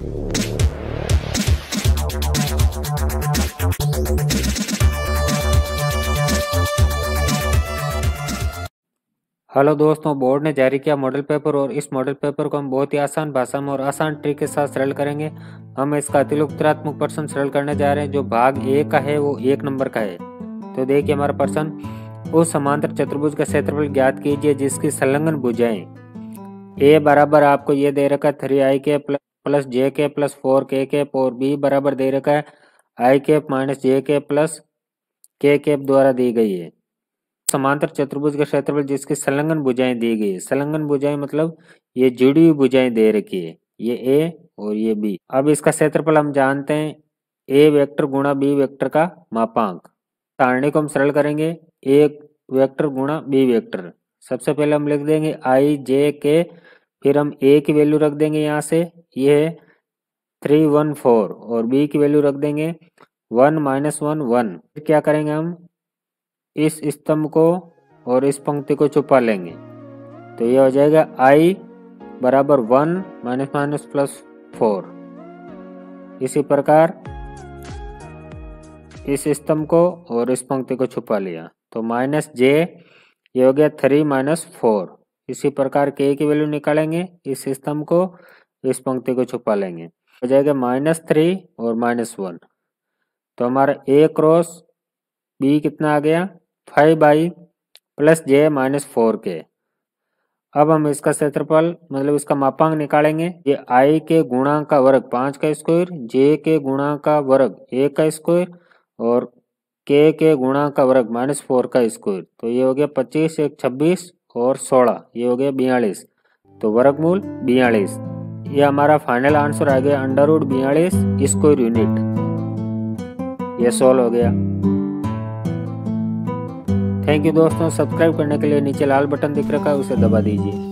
Hello दोस्तों, board ने जारी किया मॉडल पेपर और इस मॉडल पेपर को हम बहुत ही आसान भाषा में और आसान ट्रिक के साथ सरल करेंगे। हम इसका अतिलोकतरात्मक प्रश्न सरल करने जा रहे हैं जो भाग ए का है, वो 1 नंबर का है। तो देखिए हमारा प्रश्न, उस समांतर चतुर्भुज का क्षेत्रफल ज्ञात कीजिए जिसकी संलग्न भुजाएं ए बराबर आपको ये दे रखा है 3i के प्लस जे के प्लस 4k के और बी बराबर दे रखा है आई के माइनस जे के प्लस के द्वारा दी गई है। समांतर चतुर्भुज का क्षेत्रफल जिसकी संलग्न भुजाएं दी गई है। संलग्न भुजाएं मतलब ये जुड़ी हुई भुजाएं दे रखी है, ये ए और ये बी। अब इसका क्षेत्रफल हम जानते हैं ए वेक्टर गुणा बी वेक्टर का मापांक। सारणी को हम सरल करेंगे ए वेक्टर गुणा बी वेक्टर। सबसे पहले हम लिख देंगे आई जे के, फिर हम ए की वैल्यू रख देंगे यहाँ से, ये है 3 1 4 और बी की वैल्यू रख देंगे 1 - 1 1। फिर क्या करेंगे हम इस स्तंभ को और इस पंक्ति को छुपा लेंगे तो यह हो जाएगा i बराबर 1 - - +4। इसी प्रकार इस स्तंभ को और इस पंक्ति को छुपा लिया तो माइनस जे, ये हो गया 3 - 4। इसी प्रकार k की वैल्यू निकालेंगे, इस स्तंभ को इस पंक्ति को छुपा लेंगे, हो जाएगा -3 और -1। तो हमारा a क्रॉस बी कितना आ गया 5i plus J minus 4k। अब हम इसका क्षेत्रफल मतलब इसका मापांक निकालेंगे। ये i के गुणा का वर्ग 5 का स्क्वायर, j के गुणा का वर्ग 1 का स्क्वायर और k के गुणा का वर्ग -4 का स्क्वायर। तो ये हो गया 25, 1 26 और 16, ये हो गया 42। तो वर्गमूल 42। ये हमारा फाइनल आंसर आ गया √42 स्क्वायर यूनिट। ये सॉल्व हो गया। थैंक यू दोस्तों। सब्सक्राइब करने के लिए नीचे लाल बटन दिख रखा है, उसे दबा दीजिए।